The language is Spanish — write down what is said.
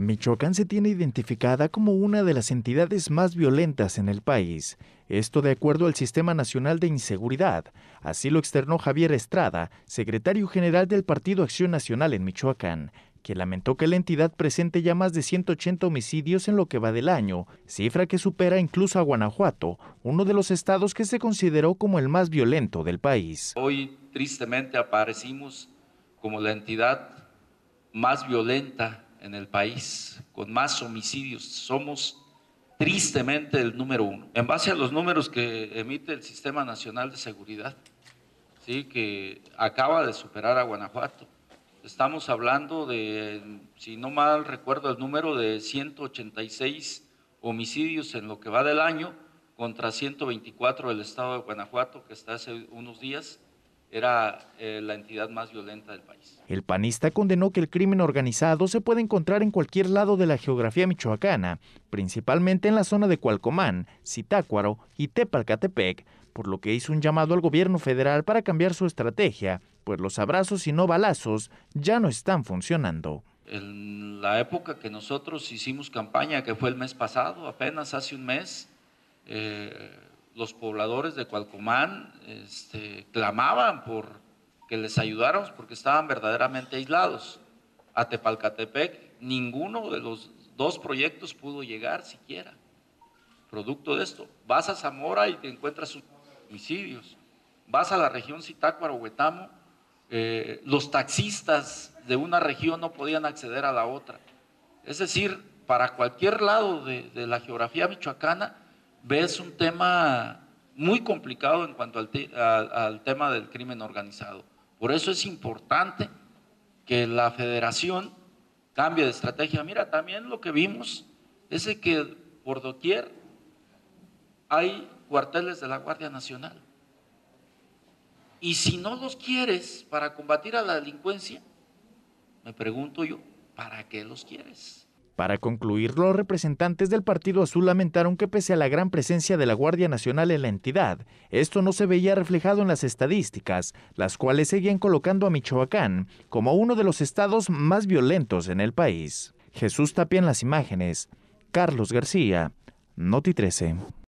Michoacán se tiene identificada como una de las entidades más violentas en el país, esto de acuerdo al Sistema Nacional de Inseguridad. Así lo externó Javier Estrada, secretario general del Partido Acción Nacional en Michoacán, que lamentó que la entidad presente ya más de 180 homicidios en lo que va del año, cifra que supera incluso a Guanajuato, uno de los estados que se consideró como el más violento del país. Hoy tristemente aparecimos como la entidad más violenta en el país, con más homicidios. Somos tristemente el número 1. En base a los números que emite el Sistema Nacional de Seguridad, ¿sí?, que acaba de superar a Guanajuato. Estamos hablando de, si no mal recuerdo el número, de 186 homicidios en lo que va del año contra 124 del estado de Guanajuato, que hasta hace unos días era la entidad más violenta del país. El panista condenó que el crimen organizado se puede encontrar en cualquier lado de la geografía michoacana, principalmente en la zona de Cualcomán, Zitácuaro y Tepalcatepec, por lo que hizo un llamado al gobierno federal para cambiar su estrategia, pues los abrazos y no balazos ya no están funcionando. En la época que nosotros hicimos campaña, que fue el mes pasado, apenas hace un mes, los pobladores de Cualcomán clamaban por que les ayudáramos porque estaban verdaderamente aislados. A Tepalcatepec ninguno de los dos proyectos pudo llegar siquiera, producto de esto. Vas a Zamora y te encuentras homicidios. Vas a la región Zitácuaro-Huetamo, los taxistas de una región no podían acceder a la otra. Es decir, para cualquier lado de la geografía michoacana ves un tema muy complicado en cuanto al tema del crimen organizado. Por eso es importante que la federación cambie de estrategia. Mira, también lo que vimos es que por doquier hay cuarteles de la Guardia Nacional. Y si no los quieres para combatir a la delincuencia, me pregunto yo, ¿para qué los quieres? Para concluir, los representantes del Partido Azul lamentaron que pese a la gran presencia de la Guardia Nacional en la entidad, esto no se veía reflejado en las estadísticas, las cuales seguían colocando a Michoacán como uno de los estados más violentos en el país. Jesús Tapia en las imágenes, Carlos García, Noti 13.